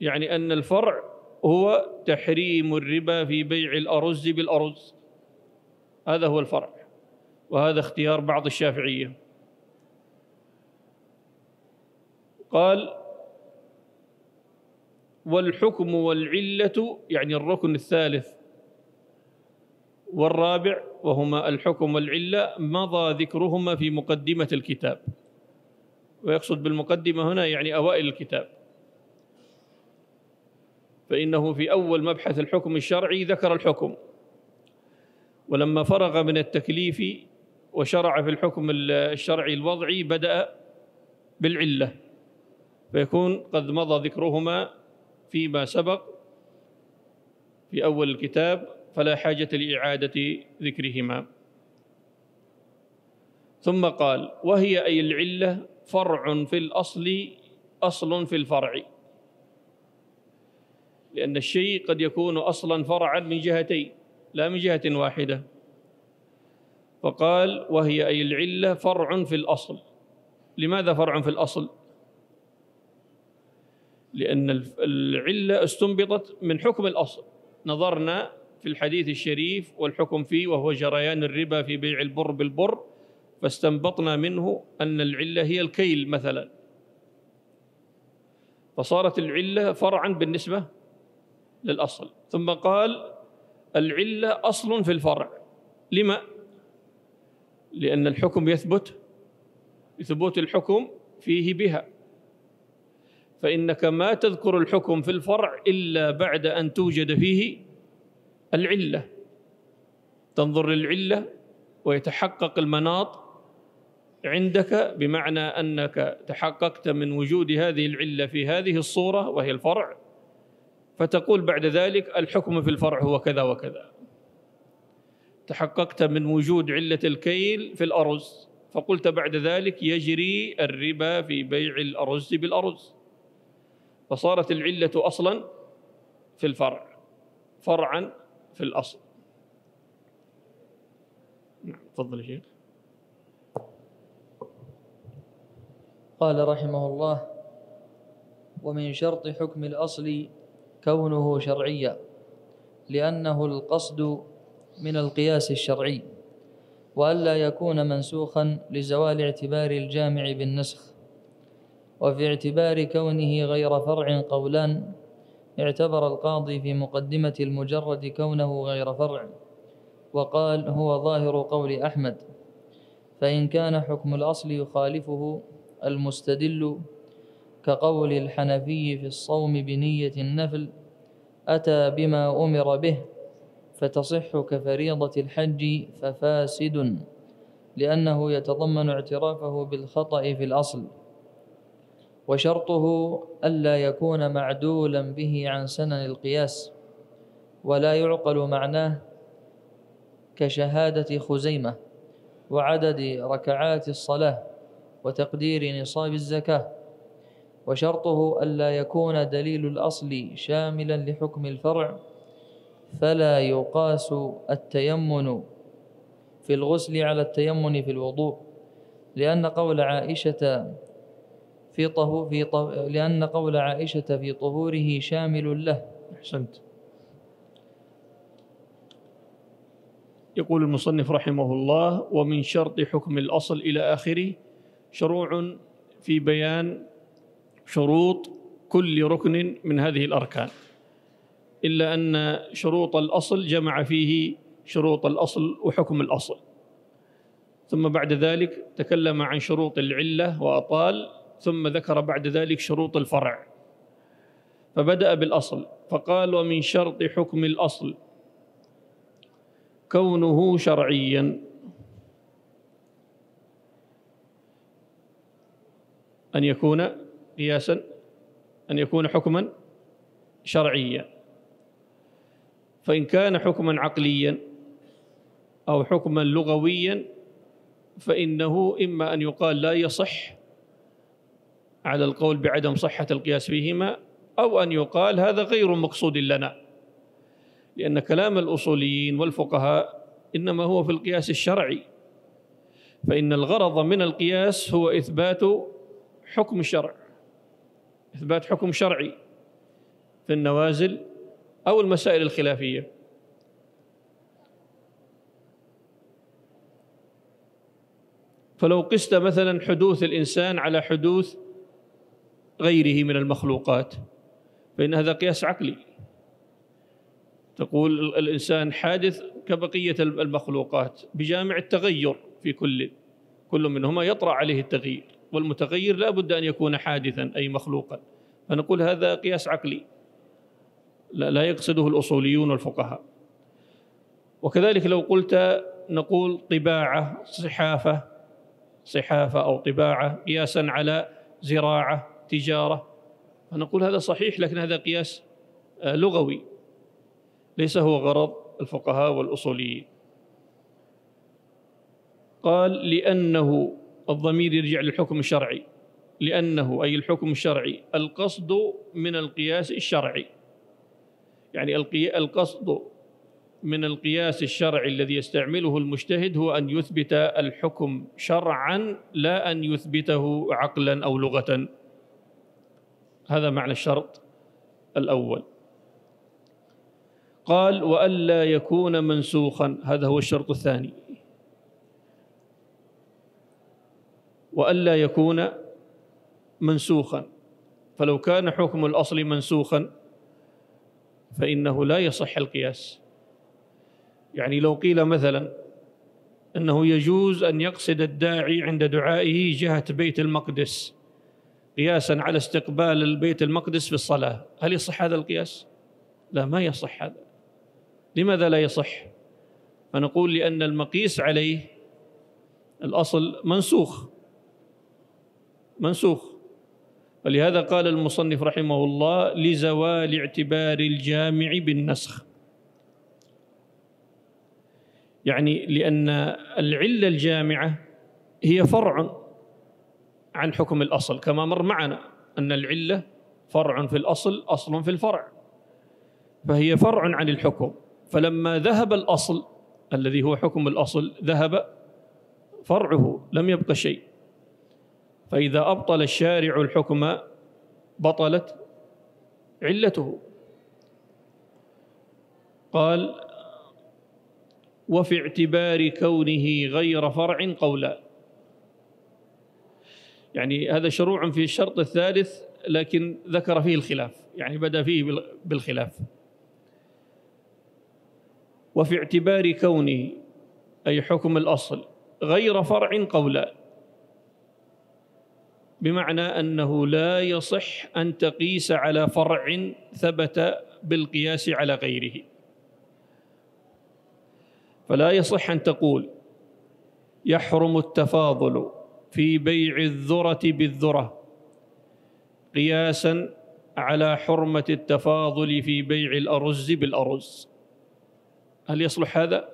يعني أن الفرع هو تحريم الربا في بيع الأرز بالأرز، هذا هو الفرع، وهذا اختيار بعض الشافعية. قال والحكم والعلة، يعني الركن الثالث والرابع وهما الحكم والعلة مضى ذكرهما في مقدمة الكتاب، ويقصد بالمقدمة هنا يعني أوائل الكتاب، فإنه في أول مبحث الحكم الشرعي ذكر الحكم، ولما فرغ من التكليف وشرع في الحكم الشرعي الوضعي بدأ بالعلة، فيكون قد مضى ذكرهما فيما سبق في أول الكتاب، فلا حاجة لإعادة ذكرهما. ثم قال وهي أي العلة فرع في الأصل، أصل في الفرع، لأن الشيء قد يكون أصلاً فرعاً من جهتين لا من جهة واحدة. فقال وهي أي العلة فرع في الأصل. لماذا فرع في الأصل؟ لأن العلة استنبطت من حكم الأصل. نظرنا في الحديث الشريف والحكم فيه وهو جريان الربا في بيع البر بالبر، فاستنبطنا منه أن العلة هي الكيل مثلا، فصارت العلة فرعا بالنسبة للأصل. ثم قال العلة أصل في الفرع. لما؟ لأن الحكم يثبت بثبوت الحكم فيه بها، فإنك ما تذكر الحكم في الفرع إلا بعد أن توجد فيه العلة، تنظر للعلة ويتحقق المناط عندك، بمعنى أنك تحققت من وجود هذه العلة في هذه الصورة وهي الفرع، فتقول بعد ذلك الحكم في الفرع هو كذا وكذا. تحققت من وجود علة الكيل في الأرز، فقلت بعد ذلك يجري الربا في بيع الأرز بالأرز، فصارت العلة أصلاً في الفرع، فرعاً في الأصل. نعم تفضل يا شيخ. قال رحمه الله ومن شرط حكم الأصل كونه شرعيا، لأنه القصد من القياس الشرعي، وألا يكون منسوخا لزوال اعتبار الجامع بالنسخ، وفي اعتبار كونه غير فرع قولان، اعتبر القاضي في مقدمة المجرد كونه غير فرع وقال هو ظاهر قول أحمد، فإن كان حكم الأصل يخالفه المستدل كقول الحنفي في الصوم بنية النفل أتى بما أمر به فتصح كفريضة الحج ففاسد، لأنه يتضمن اعترافه بالخطأ في الأصل، وشرطه ألا يكون معدولا به عن سنن القياس ولا يعقل معناه، كشهادة خزيمة وعدد ركعات الصلاة وتقدير نصاب الزكاة. وشرطه ألا يكون دليل الأصل شاملا لحكم الفرع، فلا يقاس التيمم في الغسل على التيمم في الوضوء، لأن قول عائشة في طهوره شامل له. أحسنت. يقول المصنف رحمه الله: ومن شرط حكم الأصل إلى آخره شروع في بيان شروط كل ركن من هذه الأركان، إلا أن شروط الأصل جمع فيه شروط الأصل وحكم الأصل، ثم بعد ذلك تكلم عن شروط العلة وأطال، ثم ذكر بعد ذلك شروط الفرع، فبدأ بالأصل فقال: ومن شرط حكم الأصل كونه شرعيا، أن يكون قياسا، أن يكون حكما شرعيا، فإن كان حكما عقليا أو حكما لغويا فإنه إما أن يقال لا يصح على القول بعدم صحة القياس فيهما، أو أن يقال هذا غير مقصود لنا، لأن كلام الأصوليين والفقهاء إنما هو في القياس الشرعي، فإن الغرض من القياس هو إثبات حكم شرع، إثبات حكم شرعي في النوازل أو المسائل الخلافية. فلو قست مثلا حدوث الإنسان على حدوث غيره من المخلوقات فإن هذا قياس عقلي، تقول الإنسان حادث كبقية المخلوقات بجامع التغير، في كل منهما يطرأ عليه التغيير، والمتغير لا بد أن يكون حادثا أي مخلوقا، فنقول هذا قياس عقلي لا يقصده الأصوليون والفقهاء. وكذلك لو قلت نقول طباعة صحافة أو طباعة قياسا على زراعة تجارة، فنقول هذا صحيح لكن هذا قياس لغوي ليس هو غرض الفقهاء والأصوليين. قال: لأنه الضمير يرجع للحكم الشرعي، لأنه أي الحكم الشرعي القصد من القياس الشرعي، يعني القصد من القياس الشرعي الذي يستعمله المجتهد هو أن يثبت الحكم شرعاً لا أن يثبته عقلاً أو لغة، هذا معنى الشرط الأول. قال: وألا يكون منسوخاً، هذا هو الشرط الثاني، وألا يكون منسوخاً، فلو كان حكم الأصل منسوخاً فإنه لا يصح القياس. يعني لو قيل مثلا أنه يجوز أن يقصد الداعي عند دعائه جهة بيت المقدس قياسا على استقبال البيت المقدس في الصلاة، هل يصح هذا القياس؟ لا، ما يصح هذا. لماذا لا يصح؟ فنقول لأن المقيس عليه الأصل منسوخ، ولهذا قال المصنف رحمه الله: لزوال اعتبار الجامع بالنسخ، يعني لأن العلة الجامعة هي فرع عن حكم الأصل، كما مر معنا أن العلة فرع في الأصل، أصل في الفرع، فهي فرع عن الحكم، فلما ذهب الأصل الذي هو حكم الأصل ذهب فرعه، لم يبق شيء، فإذا أبطل الشارع الحكم بطلت علته. قال: وفي اعتبار كونه غير فرع قولا، يعني هذا شروع في الشرط الثالث لكن ذكر فيه الخلاف، يعني بدأ فيه بالخلاف. وفي اعتبار كونه أي حكم الأصل غير فرع قولا، بمعنى أنه لا يصح أن تقيس على فرع ثبت بالقياس على غيره، فلا يصح أن تقول يحرم التفاضل في بيع الذرة بالذرة قياساً على حرمة التفاضل في بيع الأرز بالأرز. هل يصلح هذا؟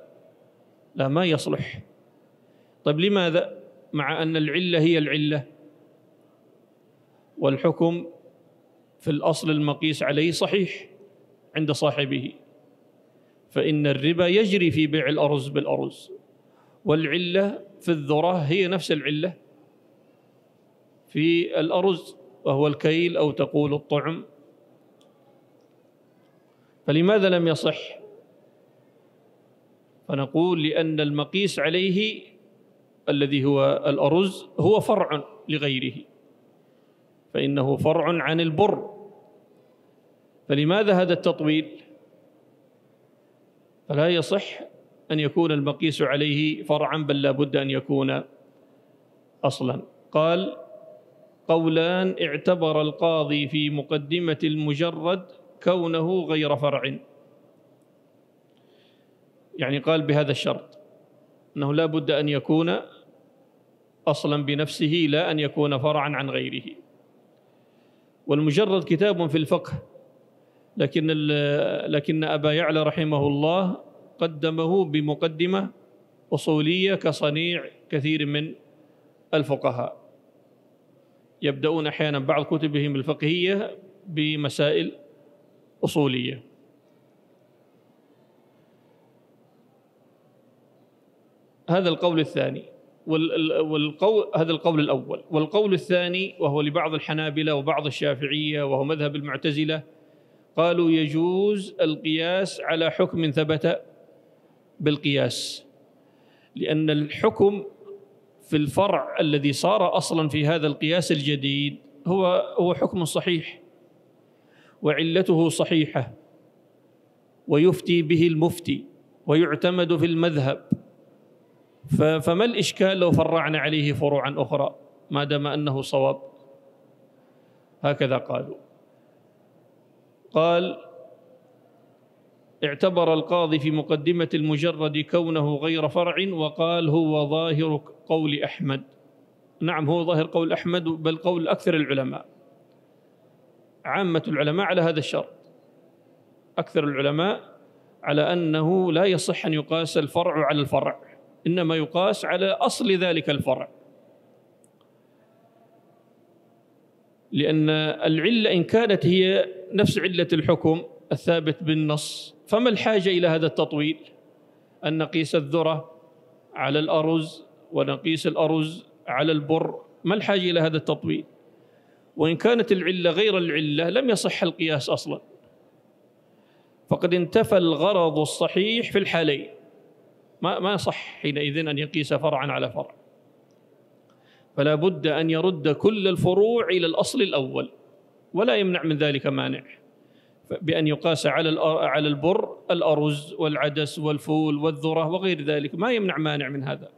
لا، ما يصلح. طيب لماذا؟ مع أن العلة هي العلة والحكم في الأصل المقيس عليه صحيح عند صاحبه، فإن الربا يجري في بيع الأرز بالأرز، والعلة في الذرة هي نفس العلة في الأرز وهو الكيل أو تقول الطعم. فلماذا لم يصح؟ فنقول لأن المقيس عليه الذي هو الأرز هو فرع لغيره، فإنه فرع عن البر. فلماذا هذا التطويل؟ فلا يصح أن يكون المقيس عليه فرعاً، بل لا بد أن يكون أصلاً. قال: قولان اعتبر القاضي في مقدمة المجرد كونه غير فرع، يعني قال بهذا الشرط أنه لا بد أن يكون أصلاً بنفسه لا أن يكون فرعاً عن غيره. والمجرد كتاب في الفقه، لكن أبا يعلى رحمه الله قدمه بمقدمة أصولية كصنيع كثير من الفقهاء، يبدأون أحيانا بعض كتبهم الفقهية بمسائل أصولية. هذا القول الثاني هذا القول الأول. والقول الثاني وهو لبعض الحنابلة وبعض الشافعية وهو مذهب المعتزلة، قالوا يجوز القياس على حكم ثبت بالقياس، لأن الحكم في الفرع الذي صار أصلاً في هذا القياس الجديد هو حكم صحيح وعلته صحيحة، ويفتي به المفتي ويعتمد في المذهب. فما الإشكال لو فرعنا عليه فروعاً أخرى ما دام أنه صواب؟ هكذا قالوا. قال: اعتبر القاضي في مقدمة المجرد كونه غير فرع، وقال: هو ظاهر قول أحمد. نعم، هو ظاهر قول أحمد، بل قول أكثر العلماء، عامة العلماء على هذا الشرط، أكثر العلماء على أنه لا يصح أن يقاس الفرع على الفرع، إنما يقاس على أصل ذلك الفرع، لأن العلة إن كانت هي نفس علة الحكم الثابت بالنص، فما الحاجة إلى هذا التطويل أن نقيس الذرة على الأرز ونقيس الأرز على البر؟ ما الحاجة إلى هذا التطويل؟ وإن كانت العلة غير العلة لم يصح القياس أصلا، فقد انتفى الغرض الصحيح في الحالين، ما صح حينئذ أن يقيس فرعا على فرع، فلا بد أن يرد كل الفروع إلى الأصل الأول، ولا يمنع من ذلك مانع بأن يقاس على البر الأرز والعدس والفول والذرة وغير ذلك، ما يمنع مانع من هذا.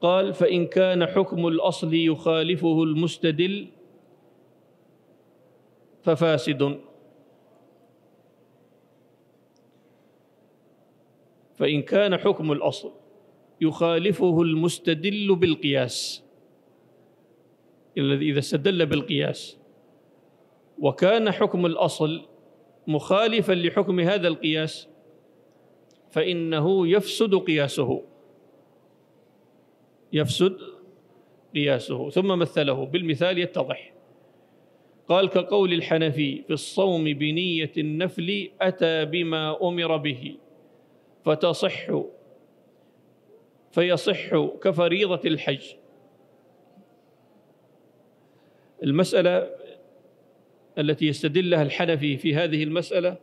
قال: فإن كان حكم الأصل يخالفه المستدل ففاسد. فإن كان حكم الأصل يخالفه المستدل بالقياس، الذي إذا استدل بالقياس وكان حكم الأصل مخالفاً لحكم هذا القياس فإنه يفسد قياسه، يفسد قياسه. ثم مثله بالمثال يتضح. قال: كقول الحنفي في الصوم بنية النفل أتى بما أمر به فيصح كفريضة الحج. المسألة التي يستدلها الحنفي في هذه المسألة،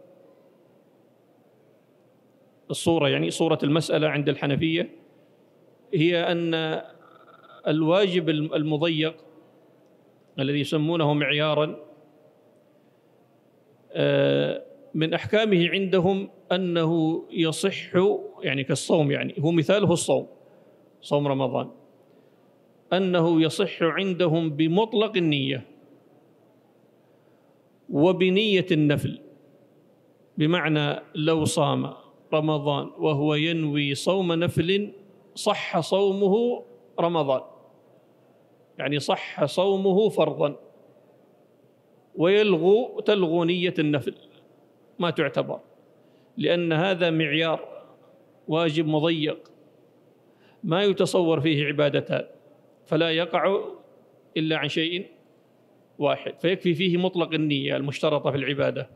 الصورة يعني صورة المسألة عند الحنفية، هي أن الواجب المضيق الذي يسمونه معياراً من أحكامه عندهم أنه يصح، يعني كالصوم، يعني هو مثاله الصوم، صوم رمضان، أنه يصح عندهم بمطلق النية وبنية النفل، بمعنى لو صام رمضان وهو ينوي صوم نفل صح صومه رمضان، يعني صح صومه فرضاً، ويلغو تلغو نية النفل، ما تعتبر، لأن هذا معيار واجب مضيق ما يتصور فيه عبادتان، فلا يقع إلا عن شيء واحد، فيكفي فيه مطلق النية المشترطة في العبادة.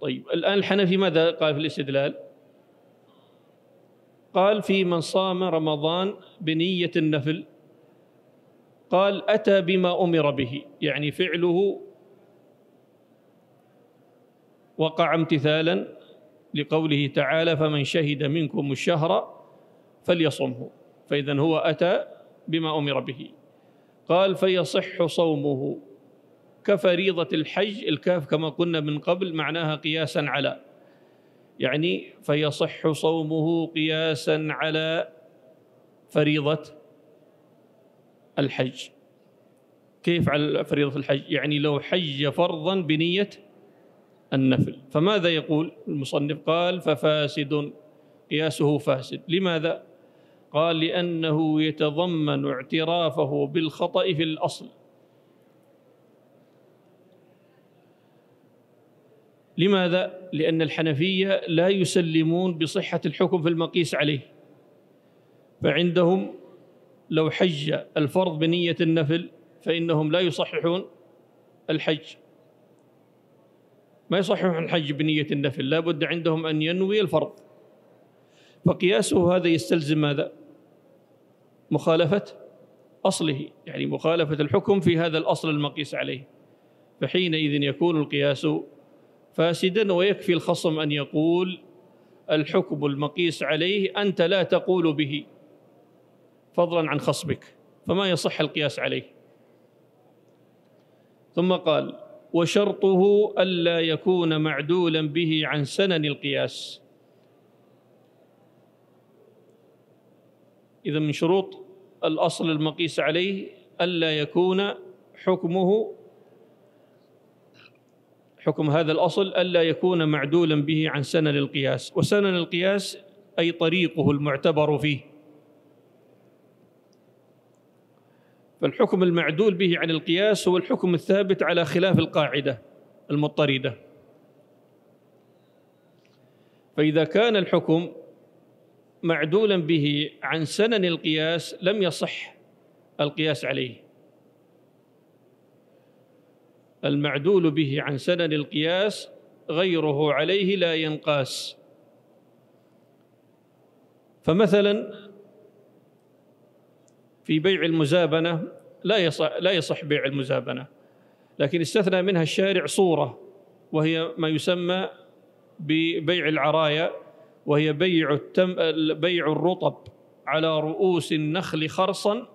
طيب الآن الحنفي ماذا قال في الاستدلال؟ قال في من صام رمضان بنية النفل، قال أتى بما أمر به، يعني فعله وقع امتثالا لقوله تعالى فمن شهد منكم الشهر فليصمه، فإذن هو أتى بما أمر به. قال فيصح صومه كفريضة الحج، الكاف كما قلنا من قبل معناها قياسا على، يعني فيصح صومه قياسا على فريضة الحج. كيف على فريضة الحج؟ يعني لو حج فرضا بنية النفل، فماذا يقول المصنف؟ قال ففاسد، قياسه فاسد. لماذا؟ قال لأنه يتضمن اعترافه بالخطأ في الأصل. لماذا؟ لأن الحنفية لا يسلمون بصحة الحكم في المقيس عليه، فعندهم لو حج الفرض بنية النفل فإنهم لا يصححون الحج، ما يصححون الحج بنية النفل، لا بد عندهم أن ينوي الفرض، فقياسه هذا يستلزم ماذا؟ مخالفة أصله، يعني مخالفة الحكم في هذا الأصل المقيس عليه، فحينئذ يكون القياس فاسداً، ويكفي الخصم أن يقول الحكم المقيس عليه أنت لا تقول به، فضلاً عن خصمك، فما يصح القياس عليه. ثم قال وشرطه ألا يكون معدولاً به عن سنن القياس. إذا من شروط الأصل المقيس عليه ألا يكون حكمه، حكم هذا الأصل ألا يكون معدولاً به عن سنن القياس، وسنن القياس أي طريقه المعتبر فيه، فالحكم المعدول به عن القياس هو الحكم الثابت على خلاف القاعدة المضطردة. فإذا كان الحكم معدولاً به عن سنن القياس لم يصح القياس عليه، المعدول به عن سنن القياس غيره عليه لا ينقاس. فمثلا في بيع المزابنة لا يصح بيع المزابنة، لكن استثنى منها الشارع صورة، وهي ما يسمى ببيع العرايا، وهي بيع الرطب على رؤوس النخل خرصا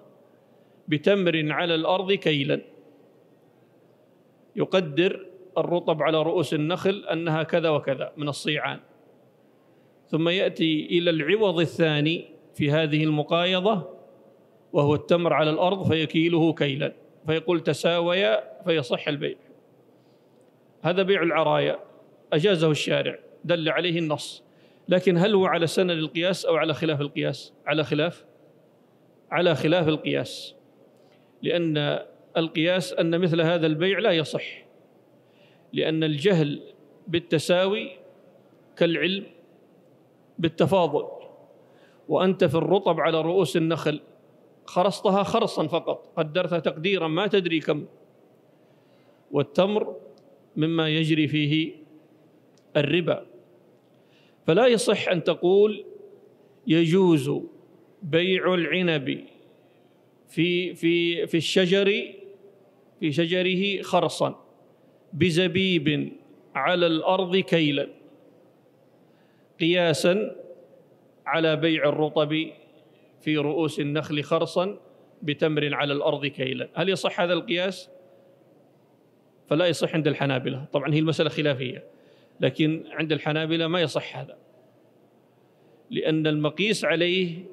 بتمر على الأرض كيلا، يقدر الرطب على رؤوس النخل أنها كذا وكذا من الصيعان، ثم يأتي إلى العوض الثاني في هذه المقايضة وهو التمر على الأرض فيكيله كيلا، فيقول تساويا فيصح البيع. هذا بيع العرايا أجازه الشارع، دل عليه النص، لكن هل هو على سنن القياس أو على خلاف القياس؟ على خلاف القياس، لأن القياس أن مثل هذا البيع لا يصح، لأن الجهل بالتساوي كالعلم بالتفاضل، وأنت في الرطب على رؤوس النخل خرصتها خرصاً فقط، قدرتها تقديراً ما تدري كم، والتمر مما يجري فيه الربا، فلا يصح أن تقول يجوز بيع العنب في في في الشجر في شجره خرصاً بزبيب على الأرض كيلاً، قياساً على بيع الرطب في رؤوس النخل خرصا بتمر على الأرض كيلا. هل يصح هذا القياس؟ فلا يصح عند الحنابلة. طبعا هي المسألة خلافية، لكن عند الحنابلة ما يصح هذا، لأن المقيس عليه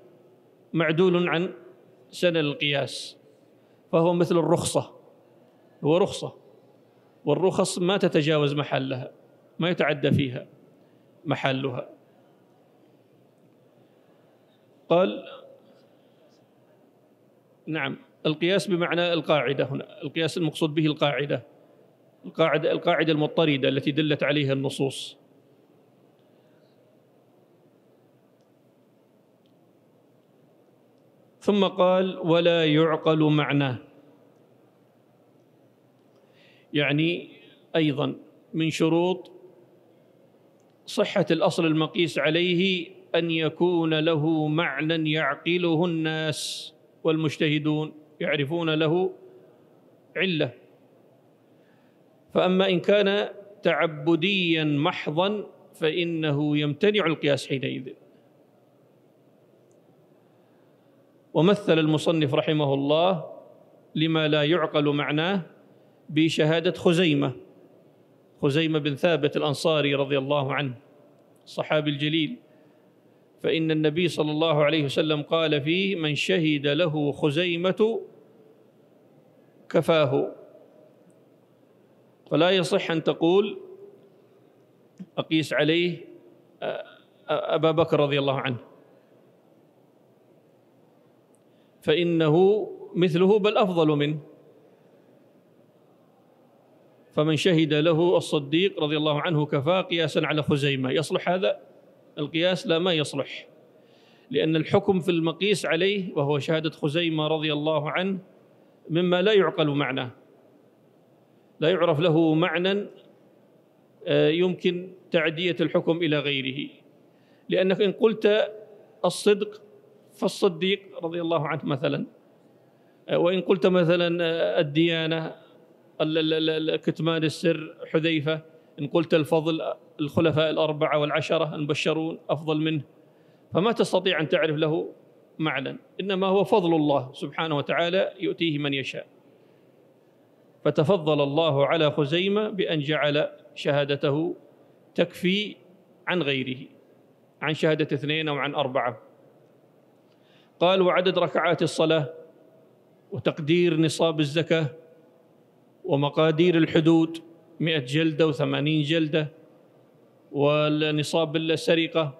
معدول عن سنة القياس، فهو مثل الرخصة، هو رخصة، والرخص ما تتجاوز محلها، ما يتعدى فيها محلها. قال نعم القياس بمعنى القاعدة هنا، القياس المقصود به القاعدة، القاعدة المضطردة التي دلت عليها النصوص. ثم قال ولا يعقل معناه، يعني أيضا من شروط صحة الأصل المقيس عليه أن يكون له معنى يعقله الناس والمجتهدون يعرفون له علة. فأما إن كان تعبديا محضا فإنه يمتنع القياس حينئذ. ومثل المصنف رحمه الله لما لا يعقل معناه بشهادة خزيمة بن ثابت الأنصاري رضي الله عنه، الصحابي الجليل، فإن النبي صلى الله عليه وسلم قال فيه من شهد له خزيمة كفاه. فلا يصح أن تقول أقيس عليه أبا بكر رضي الله عنه، فإنه مثله بل أفضل منه. فمن شهد له الصديق رضي الله عنه كفاه قياسا على خزيمة. يصلح هذا القياس؟ لا، ما يصلح، لأن الحكم في المقيس عليه وهو شهادة خزيمة رضي الله عنه مما لا يعقل معناه، لا يعرف له معنى يمكن تعدية الحكم إلى غيره، لأنك إن قلت الصدق فالصديق رضي الله عنه مثلا، وإن قلت مثلا الديانة كتمان السر حذيفة، إن قلت الفضل الخلفاء الأربعة والعشرة المبشرون أفضل منه، فما تستطيع أن تعرف له معنى، إنما هو فضل الله سبحانه وتعالى يؤتيه من يشاء. فتفضل الله على خزيمة بأن جعل شهادته تكفي عن غيره، عن شهادة 2 أو عن 4. قال وعدد ركعات الصلاة، وتقدير نصاب الزكاة، ومقادير الحدود 100 جلدة و80 جلدة، والنصاب السرقة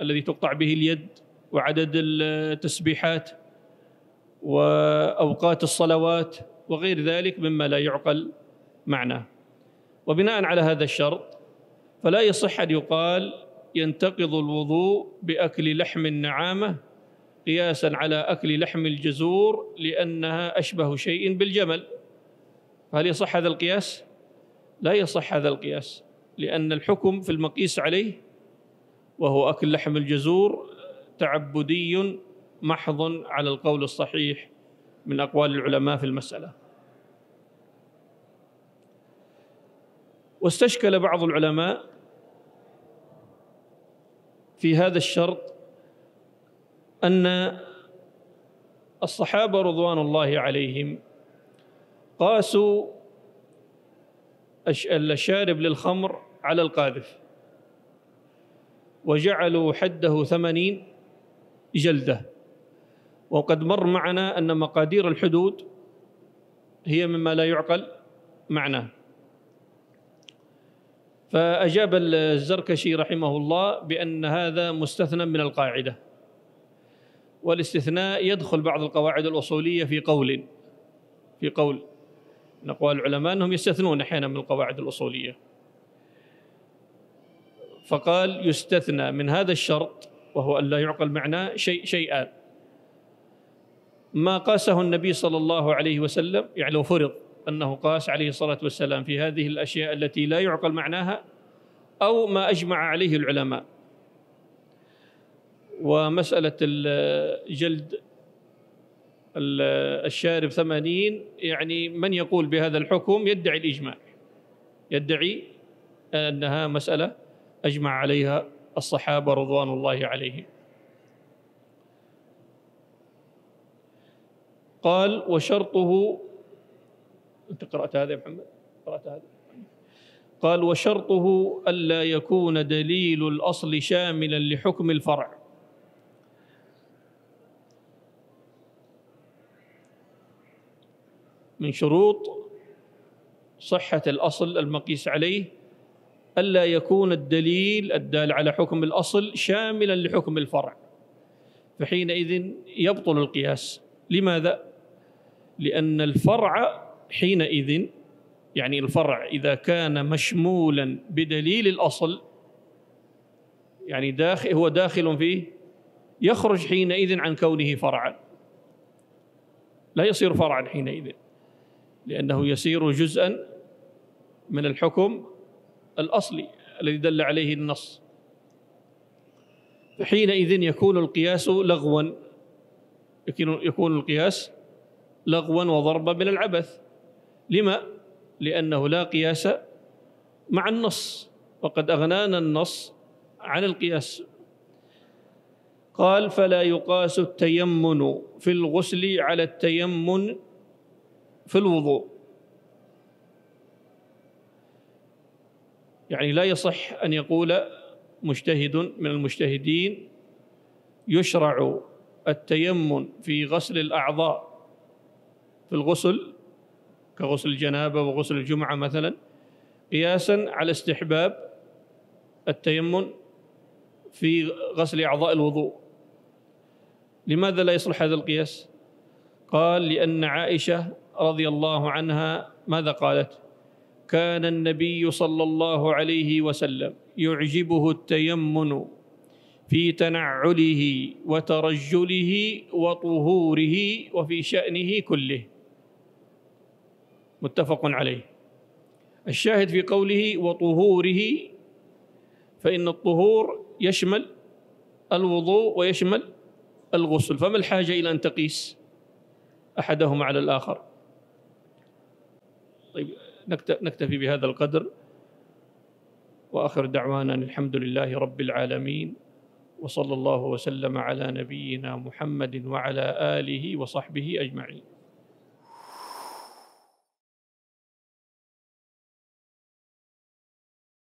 الذي تقطع به اليد، وعدد التسبيحات، وأوقات الصلوات، وغير ذلك مما لا يعقل معناه. وبناء على هذا الشرط فلا يصح أن يقال ينتقض الوضوء بأكل لحم النعامة قياساً على أكل لحم الجزور لأنها أشبه شيء بالجمل. فهل يصح هذا القياس؟ لا يصح هذا القياس، لأن الحكم في المقيس عليه وهو أكل لحم الجزور تعبدي محض على القول الصحيح من أقوال العلماء في المسألة. واستشكل بعض العلماء في هذا الشرط أن الصحابة رضوان الله عليهم قاسوا الشارب للخمر على القاذف، وجعلوا حده 80 جلدة، وقد مر معنا أن مقادير الحدود هي مما لا يعقل معناه. فأجاب الزركشي رحمه الله بأن هذا مستثنى من القاعدة، والاستثناء يدخل بعض القواعد الأصولية في قول من أقوال العلماء أنهم يستثنون أحيانا من القواعد الأصولية. فقال يستثنى من هذا الشرط وهو أن لا يعقل معناه شيئان: ما قاسه النبي صلى الله عليه وسلم، يعني لو فرض أنه قاس عليه الصلاة والسلام في هذه الأشياء التي لا يعقل معناها، أو ما أجمع عليه العلماء. ومسألة الجلد الشارب 80، يعني من يقول بهذا الحكم يدعي الإجماع، يدعي أنها مسألة أجمع عليها الصحابة رضوان الله عليهم. قال وشرطه، أنت قرأت هذا يا محمد؟ قرأت هذا؟ قال وشرطه ألا يكون دليل الأصل شاملا لحكم الفرع. من شروط صحة الأصل المقيس عليه ألا يكون الدليل الدال على حكم الأصل شاملا لحكم الفرع، فحينئذ يبطل القياس. لماذا؟ لأن الفرع حينئذ، يعني الفرع إذا كان مشمولا بدليل الأصل، يعني داخل هو داخل فيه، يخرج حينئذ عن كونه فرعا، لا يصير فرعا حينئذ، لأنه يسير جزءا من الحكم الأصلي الذي دل عليه النص، فحينئذ يكون القياس لغوا، يكون القياس لغوا وضربا من العبث. لما؟ لأنه لا قياس مع النص، وقد أغنانا النص عن القياس. قال فلا يقاس التيمم في الغسل على التيمم في الوضوء، يعني لا يصح أن يقول مجتهد من المجتهدين يشرع التيمم في غسل الأعضاء في الغسل كغسل الجنابة وغسل الجمعة مثلا قياسا على استحباب التيمم في غسل أعضاء الوضوء. لماذا لا يصلح هذا القياس؟ قال لأن عائشة رضي الله عنها ماذا قالت؟ كان النبي صلى الله عليه وسلم يعجبه التيمم في تنعله وترجله وطهوره وفي شأنه كله، متفق عليه. الشاهد في قوله وطهوره، فإن الطهور يشمل الوضوء ويشمل الغسل، فما الحاجة إلى أن تقيس أحدهما على الآخر؟ طيب نكتفي بهذا القدر، وآخر دعوانا الحمد لله رب العالمين، وصلى الله وسلم على نبينا محمد وعلى آله وصحبه أجمعين.